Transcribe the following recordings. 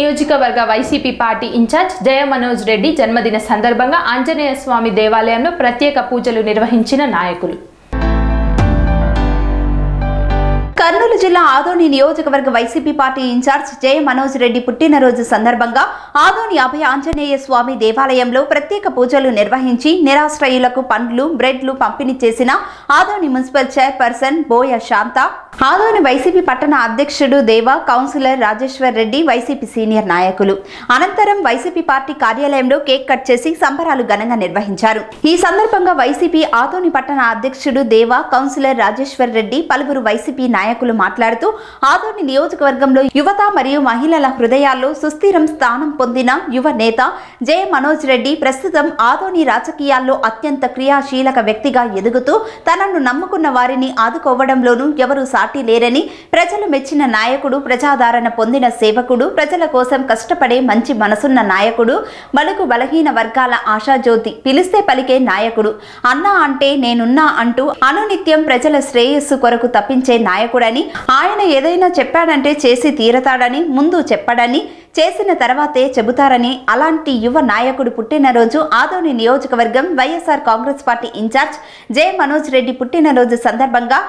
నియోజకవర్గ YCP party incharge Jaya Manoj Reddy జన్మదిన సందర్భంగా ఆంజనేయ స్వామి దేవాలయంలో ప్రత్యేక పూజలు నిర్వహించిన నాయకులు. కర్నూలు జిల్లా ఆదోని నియోజకవర్గ వైసీపీ పార్టీ ఇన్ఛార్జ్ జయ మనోజ్ రెడ్డి పుట్టినరోజు సందర్భంగా ఆదోని అభయాంజనేయ స్వామి దేవాలయంలో ప్రత్యేక పూజలు నిర్వహించి నిరాశ్రయులకు పండ్లు, బ్రెడ్లు పంపిణీ చేసిన ఆదోని మున్సిపల్ చైర్పర్సన్ బోయ శాంత, ఆదోని వైసీపీ పట్టణ అధ్యక్షుడు దేవ, కౌన్సిలర్ రాజేశ్వర్ రెడ్డి వైసీపీ సీనియర్ నాయకులు అనంతరం వైసీపీ పార్టీ కార్యాలయంలో కేక్ కట్ చేసి సంబరాలు ఘనంగా నిర్వహించారు. ఈ సందర్భంగా వైసీపీ ఆదోని పట్టణ అధ్యక్షుడు దేవ, కౌన్సిలర్ రాజేశ్వర్ రెడ్డి, పలువురు వైసీపీ నాయకులు మాట్లాడుతూ ఆదోని నియోజకవర్గంలో యువత మరియు మహిళల హృదయాల్లో సుస్థిరం స్థానం పొందిన యువ నేత జయ మనోజ్ రెడ్డి ప్రస్తుతం ఆదోని రాజకీయాల్లో అత్యంత క్రియాశీలక వ్యక్తిగా ఎదుగుతూ తనను నమ్ముకున్న వారిని ఆదుకోవడంలోనూ ఎవరూ సాటి లేరని, ప్రజలు మెచ్చిన నాయకుడు, ప్రజాదరణ పొందిన సేవకుడు, ప్రజల కోసం కష్టపడే మంచి మనసున్న నాయకుడు, బలుగు బలహీన వర్గాల ఆశాజ్యోతి, పిలిస్తే పలికే నాయకుడు, అన్నా అంటే నేనున్నా అంటూ అనునిత్యం ప్రజల శ్రేయస్సు కొరకు తప్పించే నాయకుడు. ఆయన ఏదైనా చెప్పాడంటే చేసి తీరతాడని, ముందు చెప్పాడని, చేసిన తర్వాతే చెబుతారని అలాంటి యువ నాయకుడు పుట్టినరోజు ఆదోని నియోజకవర్గం వైఎస్ఆర్ కాంగ్రెస్ పార్టీ ఇన్ఛార్జ్ జయ మనోజ్ రెడ్డి పుట్టినరోజు సందర్భంగా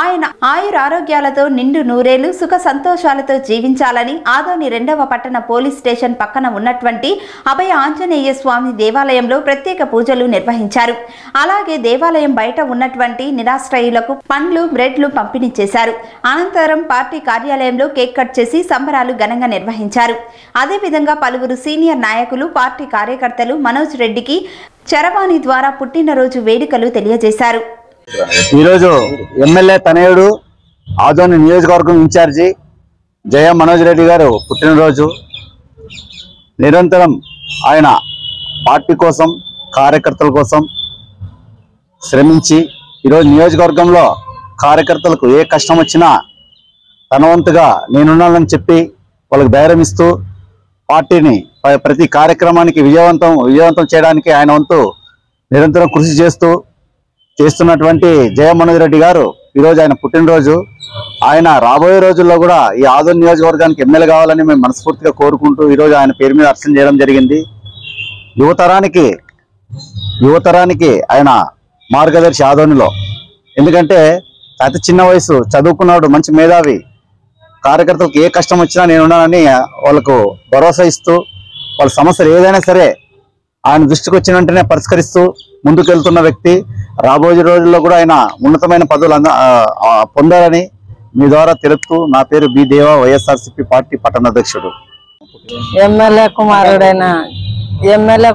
ఆయన ఆయురారోగ్యాలతో నిండు నూరేళ్లు సుఖ సంతోషాలతో జీవించాలని ఆదోని 2వ పట్టణ పోలీస్ స్టేషన్ పక్కన ఉన్నటువంటి అభయ ఆంజనేయ స్వామి దేవాలయంలో ప్రత్యేక పూజలు నిర్వహించారు. అలాగే దేవాలయం బయట ఉన్నటువంటి నిరాశ్రయులకు పండ్లు, బ్రెడ్లు పంపిణీ చేశారు. అనంతరం పార్టీ కార్యాలయంలో కేక్ కట్ చేసి సంబరాలు ఘనంగా నిర్వహించారు. అదేవిధంగా పలువురు సీనియర్ నాయకులు, పార్టీ కార్యకర్తలు మనోజ్ రెడ్డికి చరవాణి ద్వారా పుట్టినరోజు వేడుకలు తెలియజేశారు. ఈరోజు ఎమ్మెల్యే తనయుడు ఆదోని నియోజకవర్గం ఇన్ఛార్జి జయ మనోజ్ రెడ్డి గారు పుట్టినరోజు. నిరంతరం ఆయన పార్టీ కోసం, కార్యకర్తల కోసం శ్రమించి ఈరోజు నియోజకవర్గంలో కార్యకర్తలకు ఏ కష్టం వచ్చినా తన వంతుగా నేనున్నానని చెప్పి వాళ్ళకి ధైర్యం ఇస్తూ పార్టీని ప్రతి కార్యక్రమానికి విజయవంతం చేయడానికి ఆయన వంతు నిరంతరం కృషి చేస్తున్నటువంటి జయ మనోజ్ రెడ్డి గారు ఈరోజు ఆయన పుట్టినరోజు. ఆయన రాబోయే రోజుల్లో కూడా ఈ ఆదోని నియోజకవర్గానికి ఎమ్మెల్యే కావాలని మేము మనస్ఫూర్తిగా కోరుకుంటూ ఈరోజు ఆయన పేరు మీద అర్చన చేయడం జరిగింది. యువతరానికి ఆయన మార్గదర్శి ఆదోనిలో. ఎందుకంటే అతి చిన్న వయసు, చదువుకున్నాడు, మంచి మేధావి, కార్యకర్తలకు ఏ కష్టం వచ్చినా నేనున్నానని వాళ్ళకు భరోసా ఇస్తూ వాళ్ళ సమస్యలు ఏదైనా సరే ఆయన దృష్టికి వచ్చిన వెంటనే పరిష్కరిస్తూ ముందుకెళ్తున్న వ్యక్తి. రాబోయే రోజుల్లో కూడా ఆయన ఉన్నతమైన పదవులు పొందాలని మీ ద్వారా తెలుపుతూ నా పేరు బి దేవ, వైఎస్ఆర్సిపి పార్టీ పట్టణ అధ్యక్షుడు. ఎమ్మెల్యే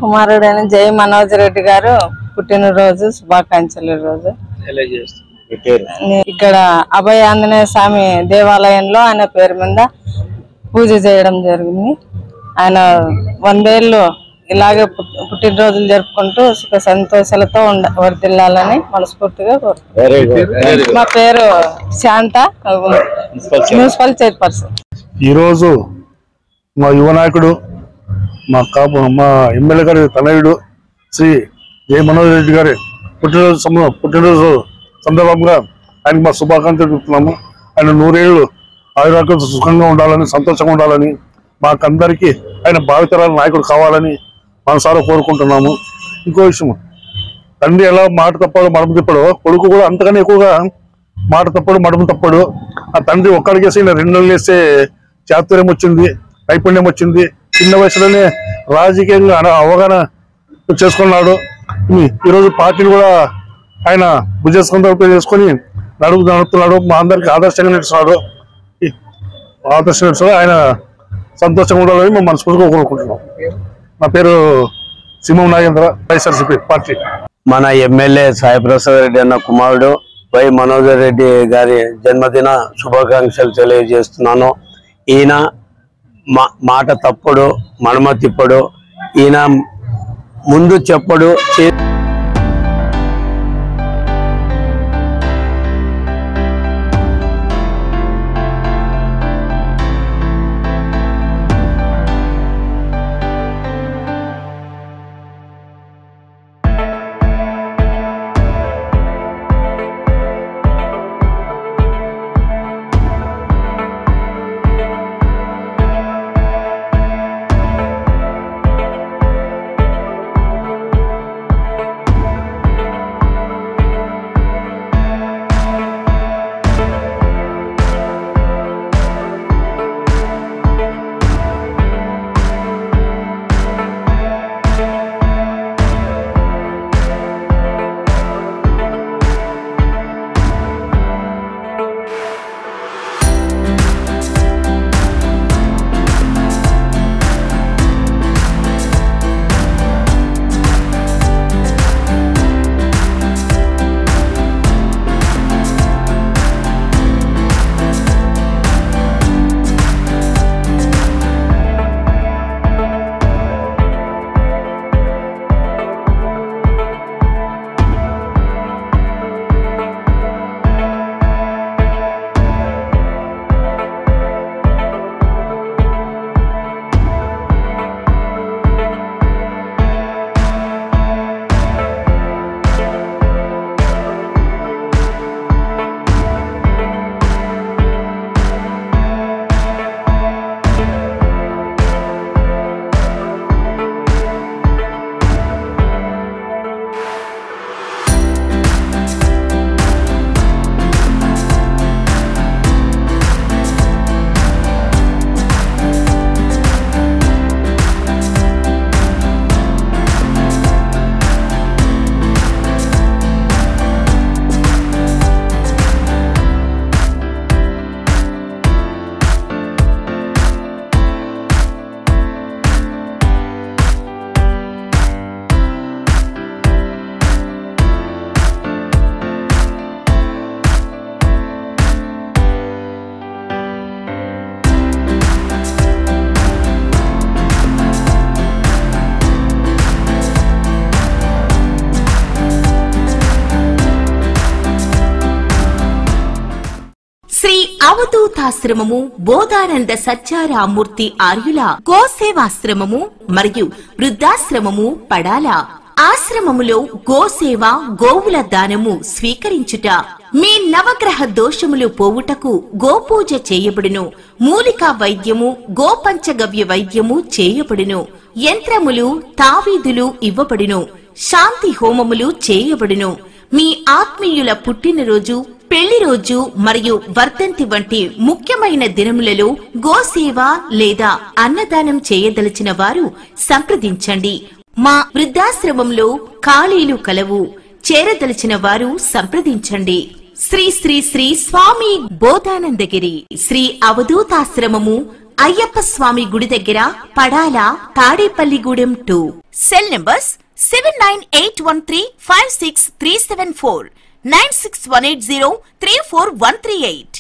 కుమారుడైన జయ మనోజ్ రెడ్డి గారు పుట్టినరోజు శుభాకాంక్షలు. రోజు ఇక్కడ అభయ ఆంజనేయ స్వామి దేవాలయంలో ఆయన పేరు మీద పూజ చేయడం జరిగింది. ఆయన 100 ఏళ్ళు ఇలాగే పుట్టినరోజులు జరుపుకుంటూ సుఖ సంతోషాలతో వర్దిల్లాలని మనస్ఫూర్తిగా కోరుతున్నాను. మా పేరు శాంత, మున్సిపల్ చైర్పర్సన్. ఈరోజు మా యువ నాయకుడు, మా ఎమ్మెల్యే గారి తనయుడు శ్రీ జయ మనోజ్ రెడ్డి గారి పుట్టినరోజు సందర్భంగా ఆయనకు మా శుభాకాంక్షలు చెప్తున్నాము. ఆయన 100 ఏళ్ళు ఆయురాకు సుఖంగా ఉండాలని, సంతోషంగా ఉండాలని, మాకందరికీ ఆయన భావితరాల నాయకుడు కావాలని మనసారా కోరుకుంటున్నాము. ఇంకో విషయం, తండ్రి ఎలా మాట తప్పడు, మడమ తిప్పడు, కొడుకు కూడా అంతకన్నా ఎక్కువగా మాట తప్పడు, మడమ తప్పడు. ఆ తండ్రి ఒక్కడికేసి 2 నెలలు వేసే చాతుర్యం వచ్చింది, నైపుణ్యం వచ్చింది. చిన్న వయసులోనే రాజకీయంగా అవగాహన చేసుకున్నాడు. ఈరోజు పార్టీని కూడా ఆయన చేసుకొని నడుపుతున్నాడు. మా అందరికి ఆదర్శంగా నడుస్తున్నాడు. ఆయన సంతోషంగా ఉండాలని మేము మనస్ఫూర్తిగా కోరుకుంటున్నాం. నా పేరు సింహం నాగేంద్ర, వైఎస్ఆర్సీపీ పార్టీ. మన ఎమ్మెల్యే సాయి ప్రసాద్ రెడ్డి అన్న కుమారుడు వై మనోజర్ రెడ్డి గారి జన్మదిన శుభాకాంక్షలు తెలియజేస్తున్నాను. ఈయన మాట తప్పుడు, మడమ తిప్పడు, ఈయన ముందు చెప్పడు. Avaduta Ashramamu, Bodhan and the Satchara Murti Aryula, Goseva Ashramamu, Mariyu, Vruddhashramamu, Padala. ఆశ్రమములో గోసేవ గోవుల దానము స్వీకరించుట మీ నవగ్రహ దోషములు పోవుటకు గోపూజ చేయబడును మూలికా వైద్యము గోపంచగవ్య వైద్యము చేయబడును యంత్రములు తావీదులు ఇవ్వబడును శాంతి హోమములు చేయబడును మీ ఆత్మీయుల పుట్టిన రోజు పెళ్లి రోజు మరియు వర్ధంతి వంటి ముఖ్యమైన దినములలో గోసేవ లేదా అన్నదానం చేయదలచిన వారు సంప్రదించండి మా వృద్ధాశ్రమంలో ఖాళీలు కలవు చేరదలిచిన వారు సంప్రదించండి శ్రీ శ్రీ శ్రీ స్వామి బోధానందగిరి శ్రీ అవధూతాశ్రమము అయ్యప్ప స్వామి గుడి దగ్గర పడాల తాడేపల్లిగూడెం 2 సెల్ నంబర్స్ 7981356374 961803418